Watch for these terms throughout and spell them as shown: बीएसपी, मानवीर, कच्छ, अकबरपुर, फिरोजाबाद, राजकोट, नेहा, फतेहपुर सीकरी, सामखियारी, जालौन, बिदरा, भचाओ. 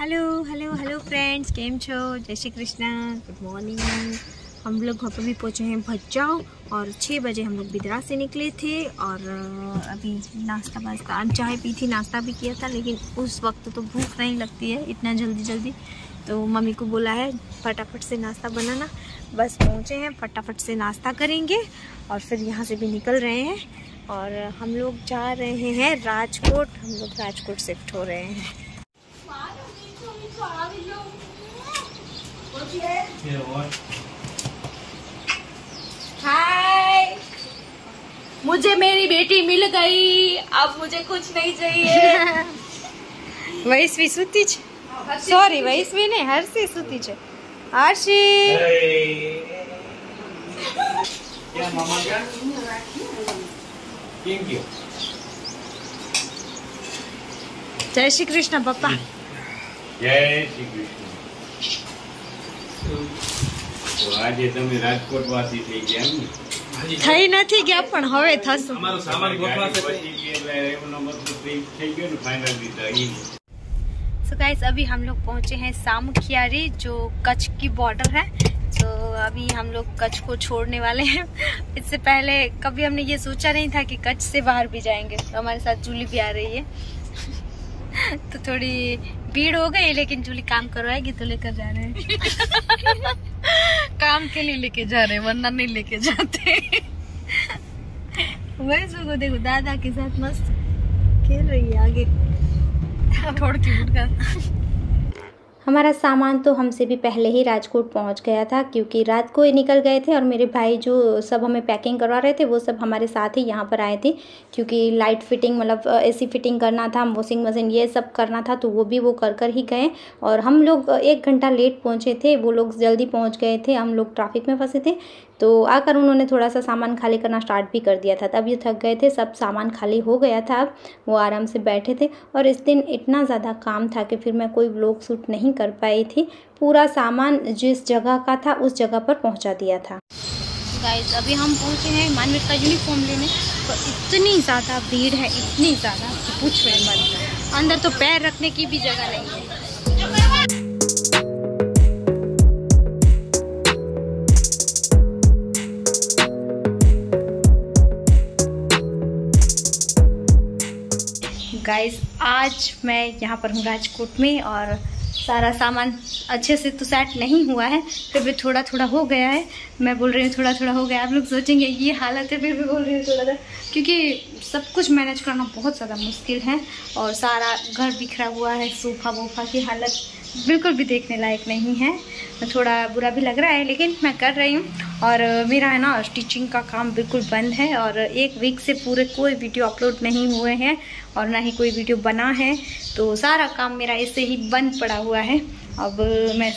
Hello hello hello friends, केम छो, जय श्री कृष्णा, गुड मॉर्निंग। हम लोग घर पर भी पहुँचे हैं भचाओ और 6 बजे हम लोग बिदरा से निकले थे और अभी नाश्ता वास्ता चाय पी थी, नाश्ता भी किया था, लेकिन उस वक्त तो भूख नहीं लगती है इतना जल्दी जल्दी। तो मम्मी को बोला है फटाफट से नाश्ता बनाना। बस पहुँचे हैं, फटाफट से नाश्ता करेंगे और फिर यहाँ से भी निकल रहे हैं और हम लोग जा रहे हैं राजकोट। हम लोग राजकोट शिफ्ट हो रहे हैं। हाय, मुझे मेरी बेटी मिल गई, अब मुझे कुछ नहीं चाहिए। वैश्वी सूती है, सॉरी वैश्वी ने हर्षी सूती है, हर्षी। क्या मामा क्या थैंक यू। जय श्री कृष्ण पापा, जय श्री कृष्ण। तो આજે તમે રાજકોટ વાસી થઈ ગયા એમ ને? થઈ નથી ગયા પણ હવે થશું। અમારો સામાન ગોઠવાશે એટલે એનો મતલબ ટ્રીપ થઈ ગયો ને ફાઇનલી દહીં। सो गाइस, अभी हम लोग पहुंचे हैं सामखियारी जो कच्छ की बॉर्डर है। तो अभी हम लोग कच्छ को छोड़ने वाले हैं। इससे पहले कभी हमने ये सोचा नहीं था कि कच्छ से बाहर भी जाएंगे। तो हमारे साथ जूली भी आ रही है। तो थोड़ी भीड़ हो गई, लेकिन जूली काम करवाएगी तो लेकर जा रहे हैं। काम के लिए लेके जा रहे, वरना नहीं लेके जाते। वैसे को देखो दादा के साथ मस्त खेल रही है आगे थोड़ की मुर्गा। हमारा सामान तो हमसे भी पहले ही राजकोट पहुंच गया था क्योंकि रात को ही निकल गए थे और मेरे भाई जो सब हमें पैकिंग करवा रहे थे वो सब हमारे साथ ही यहाँ पर आए थे क्योंकि लाइट फिटिंग मतलब एसी फिटिंग करना था, वॉशिंग मशीन ये सब करना था, तो वो कर कर ही गए। और हम लोग 1 घंटा लेट पहुँचे थे, वो लोग जल्दी पहुँच गए थे, हम लोग ट्रैफिक में फंसे थे। तो आकर उन्होंने थोड़ा सा सामान खाली करना स्टार्ट भी कर दिया था, तब ये थक गए थे, सब सामान खाली हो गया था, अब वो आराम से बैठे थे। और इस दिन इतना ज़्यादा काम था कि फिर मैं कोई व्लॉग शूट नहीं कर पाई थी, पूरा सामान जिस जगह का था उस जगह पर पहुंचा दिया था। गाइस, अभी हम पहुंचे हैं मानवीर का यूनिफॉर्म लेने, तो इतनी ज़्यादा भीड़ है, इतनी ज़्यादा कि कुछ में मत, अंदर तो पैर रखने की भी जगह नहीं है। गाइस, आज मैं यहाँ पर हूँ राजकोट में और सारा सामान अच्छे से तो सेट नहीं हुआ है, फिर भी थोड़ा थोड़ा हो गया है। मैं बोल रही हूँ थोड़ा थोड़ा हो गया, आप लोग सोचेंगे ये हालत है, फिर भी बोल रही हूँ थोड़ा थोड़ा, क्योंकि सब कुछ मैनेज करना बहुत ज़्यादा मुश्किल है और सारा घर बिखरा हुआ है। सोफा वोफा की हालत बिल्कुल भी देखने लायक नहीं है, थोड़ा बुरा भी लग रहा है, लेकिन मैं कर रही हूँ। और मेरा है ना स्टिचिंग का काम बिल्कुल बंद है और 1 वीक से पूरे कोई वीडियो अपलोड नहीं हुए हैं और ना ही कोई वीडियो बना है, तो सारा काम मेरा ऐसे ही बंद पड़ा हुआ है। अब मैं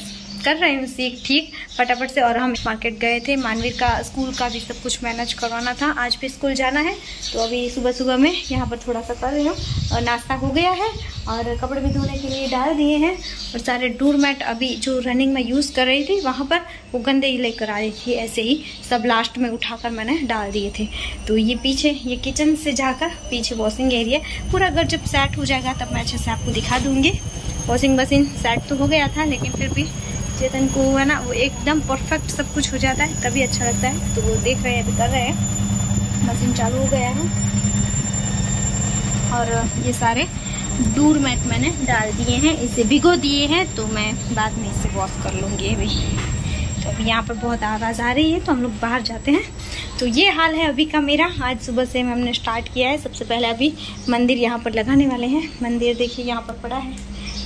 कर रही हूँ सीख ठीक फटाफट से। और हम मार्केट गए थे, मानवीर का स्कूल का भी सब कुछ मैनेज करवाना था, आज भी स्कूल जाना है, तो अभी सुबह सुबह मैं यहाँ पर थोड़ा सा कर रही हूँ। और नाश्ता हो गया है और कपड़े भी धोने के लिए डाल दिए हैं और सारे डोर मैट अभी जो रनिंग में यूज़ कर रही थी वहाँ पर वो गंदे ही लेकर आई थी, ऐसे ही सब लास्ट में उठा कर मैंने डाल दिए थे। तो ये पीछे, ये किचन से जाकर पीछे वॉशिंग एरिया, पूरा घर जब सेट हो जाएगा तब मैं अच्छे से आपको दिखा दूँगी। वॉशिंग मशीन सेट तो हो गया था, लेकिन फिर भी चेतन को हुआ ना वो एकदम परफेक्ट सब कुछ हो जाता है तभी अच्छा लगता है, तो वो देख रहे हैं, अभी कर रहे हैं, मशीन चालू हो गया है। और ये सारे डूर मैट मैंने डाल दिए हैं, इसे भिगो दिए हैं, तो मैं बाद में इसे वॉश कर लूँगी अभी। तो अभी यहाँ पर बहुत आवाज़ आ रही है तो हम लोग बाहर जाते हैं। तो ये हाल है अभी का मेरा, आज सुबह से हमने स्टार्ट किया है। सबसे पहले अभी मंदिर यहाँ पर लगाने वाले हैं, मंदिर देखिए यहाँ पर पड़ा है,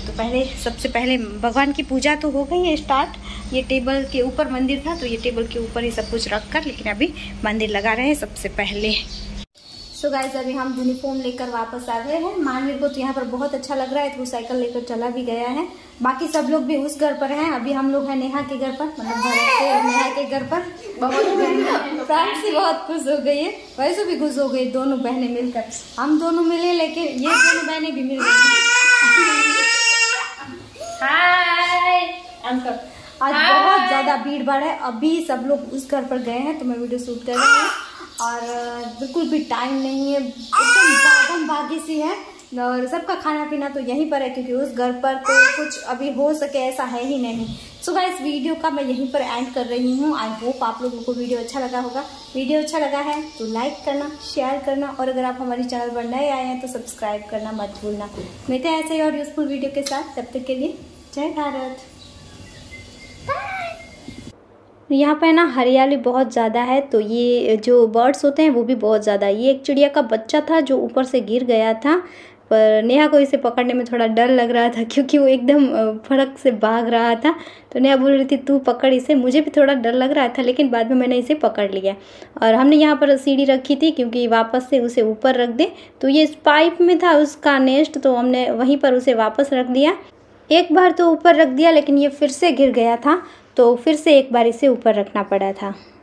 तो पहले सबसे पहले भगवान की पूजा तो हो गई है स्टार्ट। ये टेबल के ऊपर मंदिर था तो ये टेबल के ऊपर ही सब कुछ रख कर, लेकिन अभी मंदिर लगा रहे हैं सबसे पहले। सो गाइस, अभी हम यूनिफॉर्म लेकर वापस आ गए हैं। मानवीर को तो यहाँ पर बहुत अच्छा लग रहा है, तो वो साइकिल लेकर चला भी गया है। बाकी सब लोग भी उस घर पर हैं, अभी हम लोग हैं नेहा के घर पर, मतलब भरत के और नेहा के घर पर। फ्रेंड से बहुत खुश हो गई है, वैसे भी खुश हो गई दोनों बहनें मिलकर। हम दोनों मिले, लेकिन ये दोनों बहनें भी मिल गई। हाय अंकल, आज बहुत ज़्यादा भीड़ भाड़ है, अभी सब लोग उस घर पर गए हैं तो मैं वीडियो शूट कर रही हूँ और बिल्कुल भी टाइम नहीं है, एकदम भागम भागी सी है। और सबका खाना पीना तो यहीं पर है क्योंकि उस घर पर तो कुछ अभी हो सके ऐसा है ही नहीं। सो गाइस वीडियो का मैं यहीं पर एंड कर रही हूँ। आई होप आप लोगों को वीडियो अच्छा लगा होगा। वीडियो अच्छा लगा है तो लाइक करना, शेयर करना और अगर आप हमारे चैनल पर नए आए हैं तो सब्सक्राइब करना मत भूलना। मिलते हैं ऐसे ही और यूजफुल वीडियो के साथ, तब तक के लिए जय भारत। यहाँ पर ना हरियाली बहुत ज़्यादा है तो ये जो बर्ड्स होते हैं वो भी बहुत ज़्यादा। ये एक चिड़िया का बच्चा था जो ऊपर से गिर गया था, पर नेहा को इसे पकड़ने में थोड़ा डर लग रहा था क्योंकि वो एकदम फड़क से भाग रहा था। तो नेहा बोल रही थी तू पकड़ इसे, मुझे भी थोड़ा डर लग रहा था लेकिन बाद में मैंने इसे पकड़ लिया। और हमने यहाँ पर सीढ़ी रखी थी क्योंकि वापस से उसे ऊपर रख दे, तो ये पाइप में था उसका नेस्ट तो हमने वहीं पर उसे वापस रख दिया। एक बार तो ऊपर रख दिया लेकिन ये फिर से गिर गया था तो फिर से एक बार इसे ऊपर रखना पड़ा था।